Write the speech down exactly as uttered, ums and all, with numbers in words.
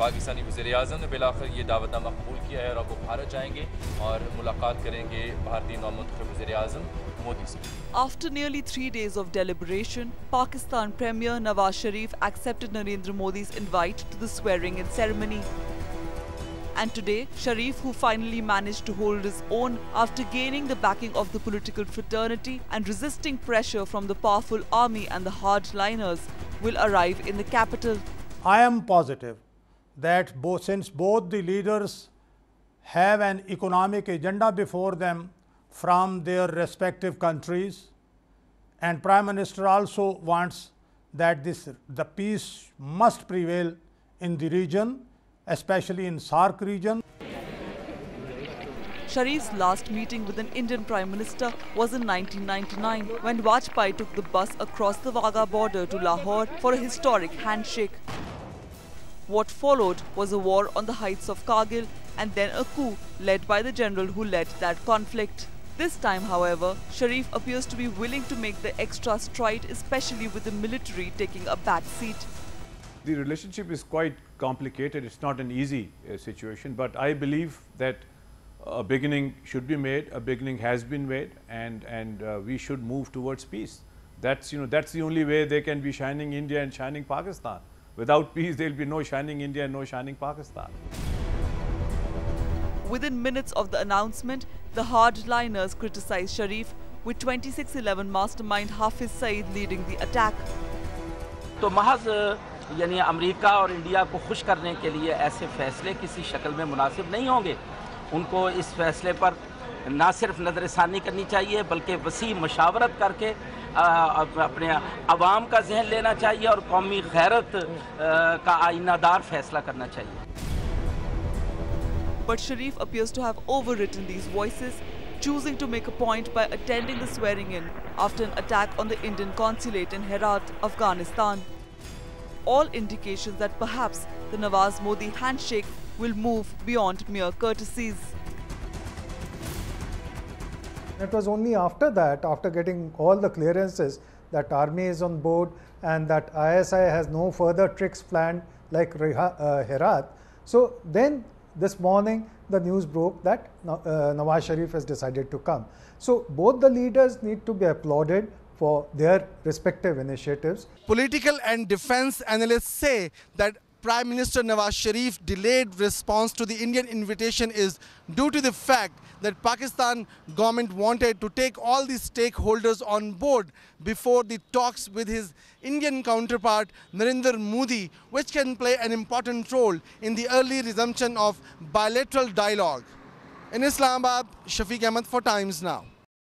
पाकिस्तानी वज़ीर आज़म ने बिलाखिर ये दावतनामा कबूल किया है और अब वो भारत जाएंगे और मुलाकात करेंगे भारतीय नौमुंतखब वज़ीर आज़म मोदी से। After nearly three days of deliberation, Pakistan Premier Nawaz Sharif accepted Narendra Modi's invite to the swearing-in ceremony. And today, Sharif, who finally managed to hold his own after gaining the backing of the political fraternity and resisting pressure from the powerful army and the hardliners, will arrive in the capital. I am positive that both, since both the leaders have an economic agenda before them from their respective countries, and Prime Minister also wants that this the peace must prevail in the region, especially in SARC region. Sharif's last meeting with an Indian Prime Minister was in nineteen ninety-nine, when Vajpayee took the bus across the Wagah border to Lahore for a historic handshake. What followed was a war on the heights of Kargil and then a coup led by the general who led that conflict. This time, however, Sharif appears to be willing to make the extra stride, especially with the military taking a back seat. The relationship is quite complicated. It's not an easy uh, situation, but I believe that a beginning should be made, a beginning has been made, and, and uh, we should move towards peace. That's, you know, that's the only way they can be shining India and shining Pakistan. Without peace, there will be no shining India and no shining Pakistan. Within minutes of the announcement, the hardliners criticized Sharif, with twenty-six eleven mastermind Hafiz Saeed leading the attack. तो महज यानी America और India को खुश करने के लिए ऐसे फैसले किसी शक्ल में मुनासिब नहीं होंगे। उनको इस फैसले पर ना सिर्फ नज़रसानी करनी चाहिए, बल्कि वसी मशावरत करके अपने आवाम का जहन लेना चाहिए और कौमी खैरत का आइनादार फैसला करना चाहिए। But Sharif appears to have overwritten these voices, choosing to make a point by attending the swearing-in after an attack on the Indian consulate in Herat, Afghanistan. All indications that perhaps the Nawaz Modi handshake will move beyond mere courtesies. It was only after that, after getting all the clearances, that army is on board and that I S I has no further tricks planned like Herat. So then, this morning, the news broke that uh, Nawaz Sharif has decided to come. So both the leaders need to be applauded for their respective initiatives. Political and defense analysts say that Prime Minister Nawaz Sharif's delayed response to the Indian invitation is due to the fact that Pakistan government wanted to take all the stakeholders on board before the talks with his Indian counterpart Narendra Modi, which can play an important role in the early resumption of bilateral dialogue. In Islamabad, Shafiq Ahmed for Times Now.